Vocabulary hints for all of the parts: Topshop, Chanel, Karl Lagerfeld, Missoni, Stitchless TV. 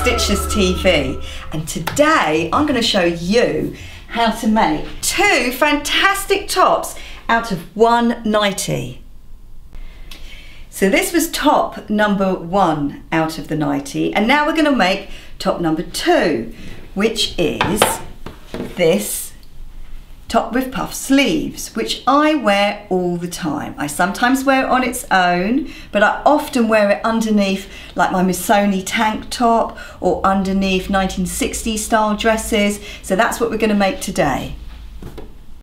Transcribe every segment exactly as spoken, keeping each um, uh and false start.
Stitchless T V, and today I'm going to show you how to make two fantastic tops out of one nightie. So this was top number one out of the nightie, and now we're going to make top number two, which is this top with puff sleeves, which I wear all the time. I sometimes wear it on its own, but I often wear it underneath like my Missoni tank top or underneath nineteen sixties style dresses. So that's what we're going to make today.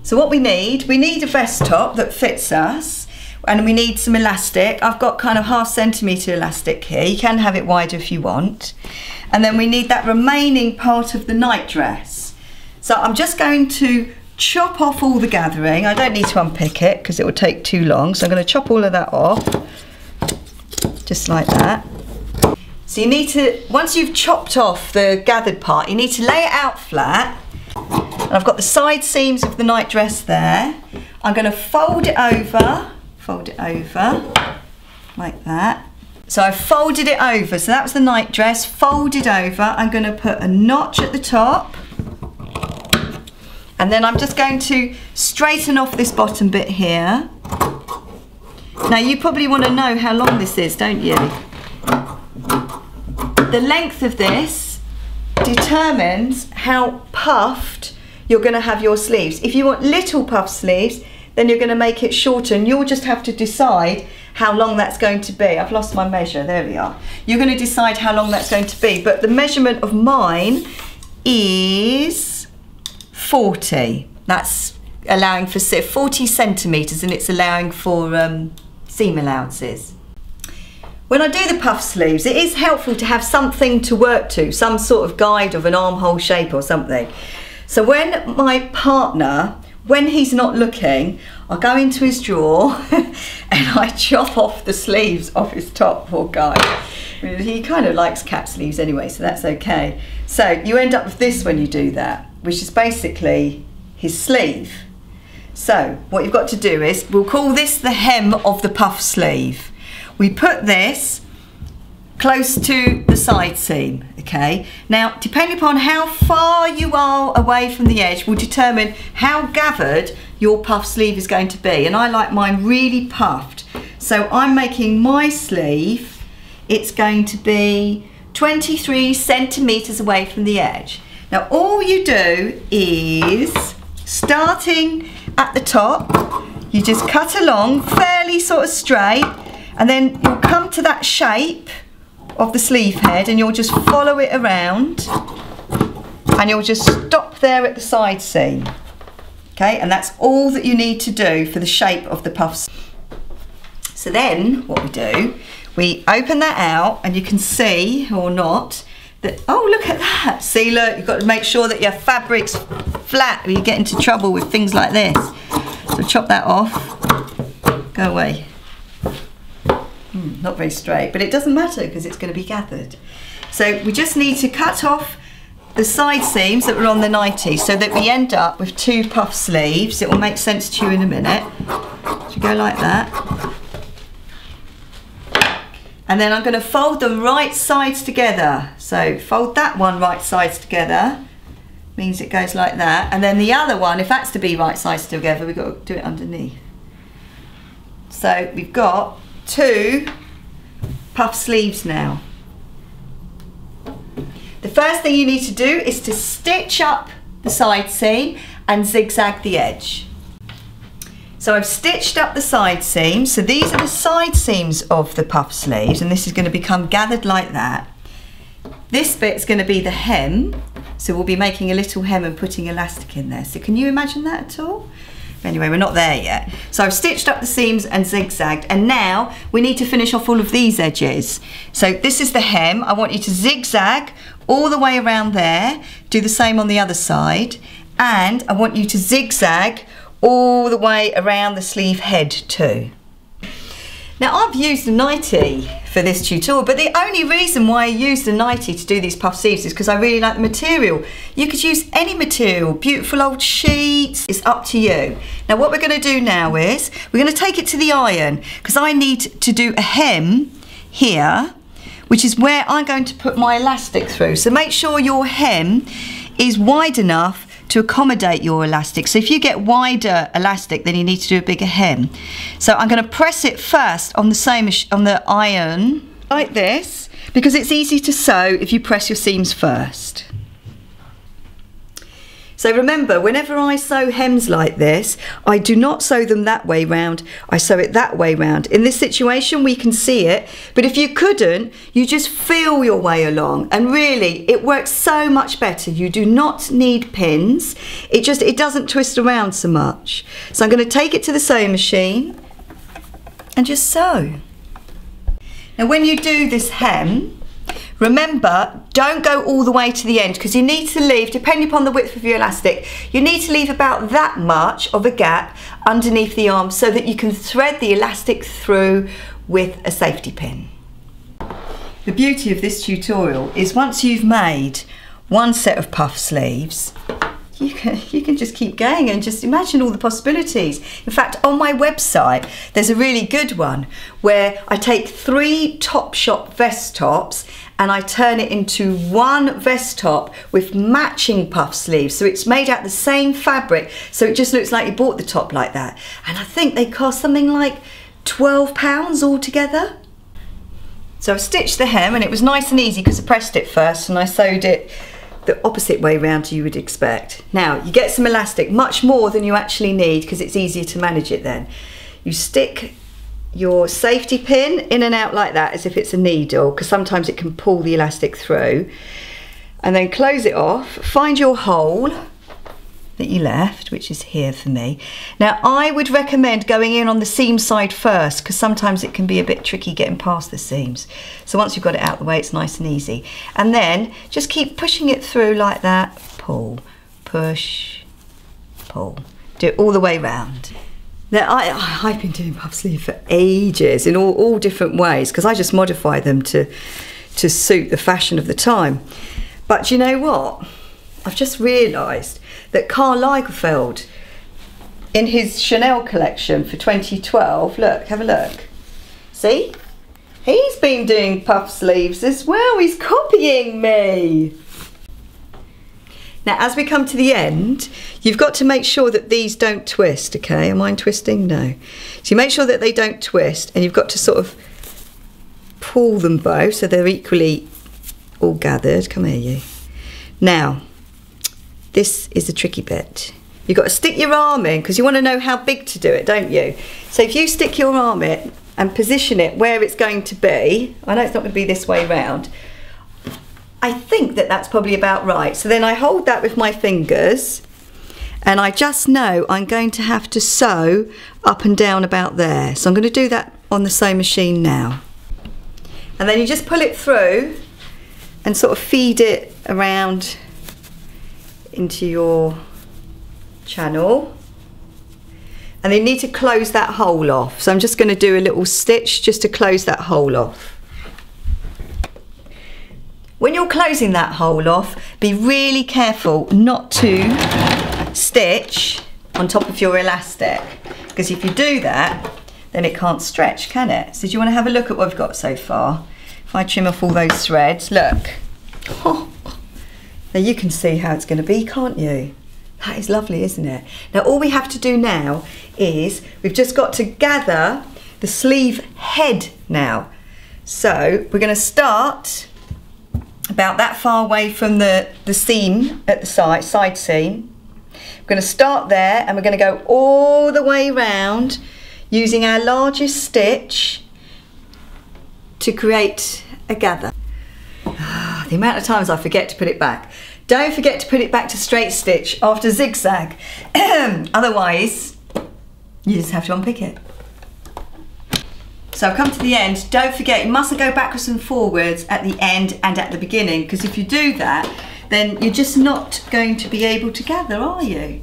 So what we need, we need a vest top that fits us. And we need some elastic. I've got kind of half centimetre elastic here. You can have it wider if you want. And then we need that remaining part of the nightdress. So I'm just going to chop off all the gathering. I don't need to unpick it because it will take too long. So I'm going to chop all of that off, just like that. So you need to, once you've chopped off the gathered part, you need to lay it out flat. And I've got the side seams of the nightdress there. I'm going to fold it over. Fold it over like that. So I folded it over. So that was the night dress folded over. I'm going to put a notch at the top, and then I'm just going to straighten off this bottom bit here. Now you probably want to know how long this is, don't you? The length of this determines how puffed you're going to have your sleeves. If you want little puff sleeves, then you're going to make it shorter, and you'll just have to decide how long that's going to be. I've lost my measure, there we are. You're going to decide how long that's going to be, but the measurement of mine is forty. That's allowing for forty centimetres, and it's allowing for um, seam allowances. When I do the puff sleeves, it is helpful to have something to work to, some sort of guide of an armhole shape or something. So when my partner, when he's not looking, I go into his drawer and I chop off the sleeves off his top, poor guy. He kind of likes cap sleeves anyway, so that's okay. So you end up with this when you do that, which is basically his sleeve. So what you've got to do is, we'll call this the hem of the puff sleeve. We put this close to the side seam, okay? Now, depending upon how far you are away from the edge will determine how gathered your puff sleeve is going to be, and I like mine really puffed. So I'm making my sleeve, it's going to be twenty-three centimetres away from the edge. Now, all you do is, starting at the top, you just cut along fairly sort of straight, and then you'll come to that shape of the sleeve head, and you'll just follow it around, and you'll just stop there at the side seam. Okay, and that's all that you need to do for the shape of the puffs. So then what we do, we open that out, and you can see or not that, oh, look at that. See, look, you've got to make sure that your fabric's flat or you get into trouble with things like this. So chop that off, go away. Not very straight, but it doesn't matter because it's going to be gathered. So we just need to cut off the side seams that were on the nightie so that we end up with two puff sleeves. It will make sense to you in a minute. So go like that. And then I'm going to fold the right sides together. So fold that one right sides together, means it goes like that. And then the other one, if that's to be right sides together, we've got to do it underneath. So we've got two puff sleeves now. The first thing you need to do is to stitch up the side seam and zigzag the edge. So I've stitched up the side seams. So these are the side seams of the puff sleeves, and this is going to become gathered like that. This bit's going to be the hem, so we'll be making a little hem and putting elastic in there. So can you imagine that at all? Anyway, we're not there yet. So I've stitched up the seams and zigzagged, and now we need to finish off all of these edges. So this is the hem. I want you to zigzag all the way around there, do the same on the other side, and I want you to zigzag all the way around the sleeve head too. Now, I've used a nightie for this tutorial, but the only reason why I used a nightie to do these puff sleeves is because I really like the material. You could use any material, beautiful old sheets, it's up to you. Now, what we're going to do now is, we're going to take it to the iron, because I need to do a hem here, which is where I'm going to put my elastic through. So make sure your hem is wide enough to accommodate your elastic. So if you get wider elastic, then you need to do a bigger hem. So I'm going to press it first on the same on the iron like this, because it's easy to sew if you press your seams first. So remember, whenever I sew hems like this, I do not sew them that way round, I sew it that way round. In this situation we can see it, but if you couldn't, you just feel your way along, and really it works so much better. You do not need pins, it just it doesn't twist around so much. So I'm going to take it to the sewing machine and just sew. Now when you do this hem, remember, don't go all the way to the end, because you need to leave, depending upon the width of your elastic, you need to leave about that much of a gap underneath the arm so that you can thread the elastic through with a safety pin. The beauty of this tutorial is once you've made one set of puff sleeves, You can, you can just keep going and just imagine all the possibilities. In fact, on my website, there's a really good one where I take three Topshop vest tops and I turn it into one vest top with matching puff sleeves. So it's made out the same fabric, so it just looks like you bought the top like that. And I think they cost something like twelve pounds altogether. So I stitched the hem, and it was nice and easy because I pressed it first and I sewed it the opposite way round you would expect. Now you get some elastic, much more than you actually need because it's easier to manage it then. You stick your safety pin in and out like that as if it's a needle, because sometimes it can pull the elastic through, and then close it off. Find your hole that you left, which is here for me. Now I would recommend going in on the seam side first, because sometimes it can be a bit tricky getting past the seams. So once you've got it out of the way, it's nice and easy. And then just keep pushing it through like that. Pull, push, pull. Do it all the way round. Now I, I've been doing puff sleeve for ages in all, all different ways, because I just modify them to, to suit the fashion of the time. But you know what? I've just realised that Karl Lagerfeld, in his Chanel collection for twenty twelve, look, have a look. See? He's been doing puff sleeves as well. He's copying me. Now, as we come to the end, you've got to make sure that these don't twist, okay? Am I twisting? No. So you make sure that they don't twist, and you've got to sort of pull them both so they're equally all gathered. Come here, you. Now, this is the tricky bit. You've got to stick your arm in, because you want to know how big to do it, don't you? So if you stick your arm in and position it where it's going to be, I know it's not going to be this way round, I think that that's probably about right. So then I hold that with my fingers, and I just know I'm going to have to sew up and down about there. So I'm going to do that on the sewing machine now. And then you just pull it through and sort of feed it around into your channel, and then you need to close that hole off. So I'm just going to do a little stitch just to close that hole off. When you're closing that hole off, be really careful not to stitch on top of your elastic, because if you do that, then it can't stretch, can it? So do you want to have a look at what we've got so far? If I trim off all those threads, look. Oh. Now you can see how it's going to be, can't you? That is lovely, isn't it? Now all we have to do now is we've just got to gather the sleeve head now. So we're going to start about that far away from the, the seam at the side, side seam. We're going to start there, and we're going to go all the way round using our largest stitch to create a gather. The amount of times I forget to put it back. Don't forget to put it back to straight stitch after zigzag. Otherwise, you just have to unpick it. So I've come to the end. Don't forget, you mustn't go backwards and forwards at the end and at the beginning, because if you do that, then you're just not going to be able to gather, are you?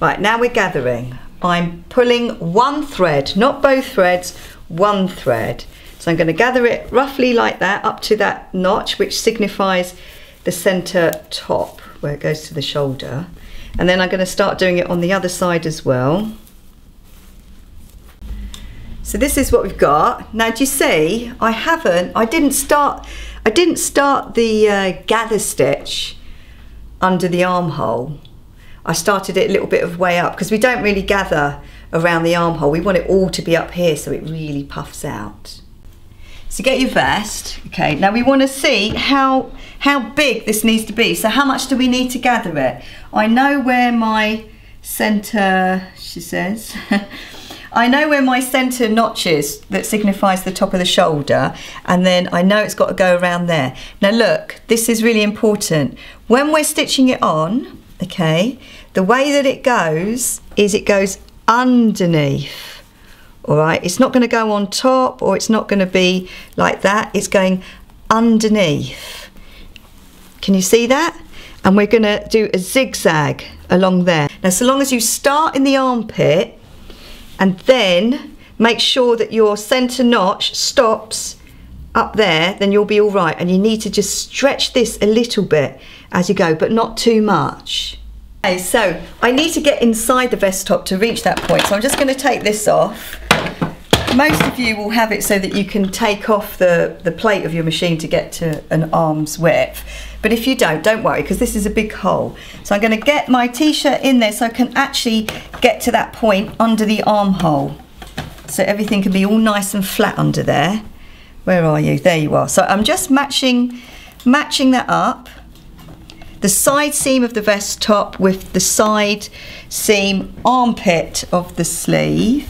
Right, now we're gathering. I'm pulling one thread, not both threads, one thread. So I'm going to gather it roughly like that up to that notch, which signifies the center top where it goes to the shoulder, and then I'm going to start doing it on the other side as well. So this is what we've got. Now do you see, I haven't, I didn't start, I didn't start the uh, gather stitch under the armhole. I started it a little bit of way up because we don't really gather around the armhole. We want it all to be up here so it really puffs out. So get your vest, okay. Now we want to see how, how big this needs to be. So how much do we need to gather it? I know where my centre, she says, I know where my centre notch is that signifies the top of the shoulder, and then I know it's got to go around there. Now look, this is really important. When we're stitching it on, okay, the way that it goes is it goes underneath, all right? It's not going to go on top, or it's not going to be like that. It's going underneath. Can you see that? And we're going to do a zigzag along there. Now, so long as you start in the armpit, and then make sure that your centre notch stops up there, then you'll be all right. And you need to just stretch this a little bit as you go, but not too much. Okay, so I need to get inside the vest top to reach that point. So I'm just going to take this off. Most of you will have it so that you can take off the, the plate of your machine to get to an arm's width. But if you don't, don't worry, because this is a big hole. So I'm going to get my t-shirt in there so I can actually get to that point under the armhole. So everything can be all nice and flat under there. Where are you? There you are. So I'm just matching, matching that up. The side seam of the vest top with the side seam armpit of the sleeve.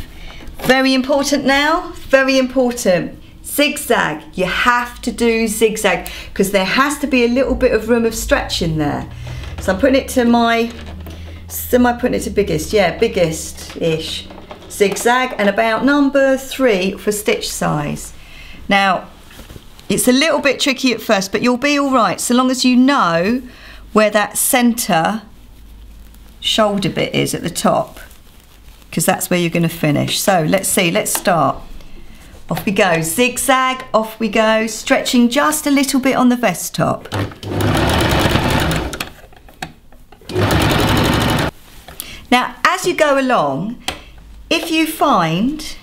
Very important now, very important. Zigzag, you have to do zigzag because there has to be a little bit of room of stretch in there. So I'm putting it to my, am I putting it to biggest? Yeah, biggest-ish. Zigzag and about number three for stitch size. Now, it's a little bit tricky at first, but you'll be all right so long as you know where that centre shoulder bit is at the top, because that's where you're going to finish. So let's see, let's start. Off we go, zigzag, off we go, stretching just a little bit on the vest top. Now, as you go along, if you find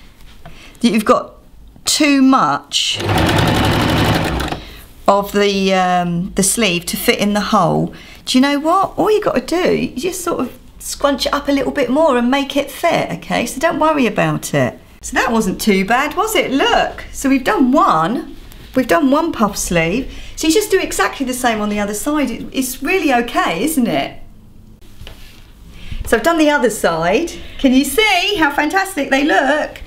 that you've got too much of the, um, the sleeve to fit in the hole, do you know what? All you've got to do is just sort of scrunch it up a little bit more and make it fit, okay? So don't worry about it. So that wasn't too bad, was it? Look, so we've done one, we've done one puff sleeve. So you just do exactly the same on the other side. It's really okay, isn't it? So I've done the other side. Can you see how fantastic they look?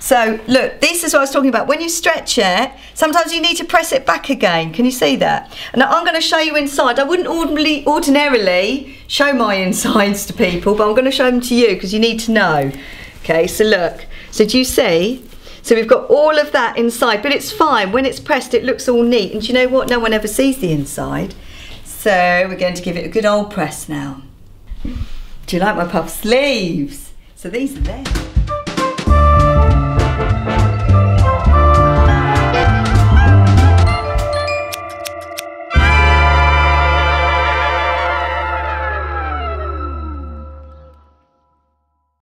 So look, this is what I was talking about. When you stretch it, sometimes you need to press it back again. Can you see that? Now I'm going to show you inside. I wouldn't ordinarily, ordinarily show my insides to people, but I'm going to show them to you because you need to know. Okay, so look. So do you see? So we've got all of that inside, but it's fine. When it's pressed, it looks all neat. And do you know what? No one ever sees the inside. So we're going to give it a good old press now. Do you like my puff sleeves? So these are there.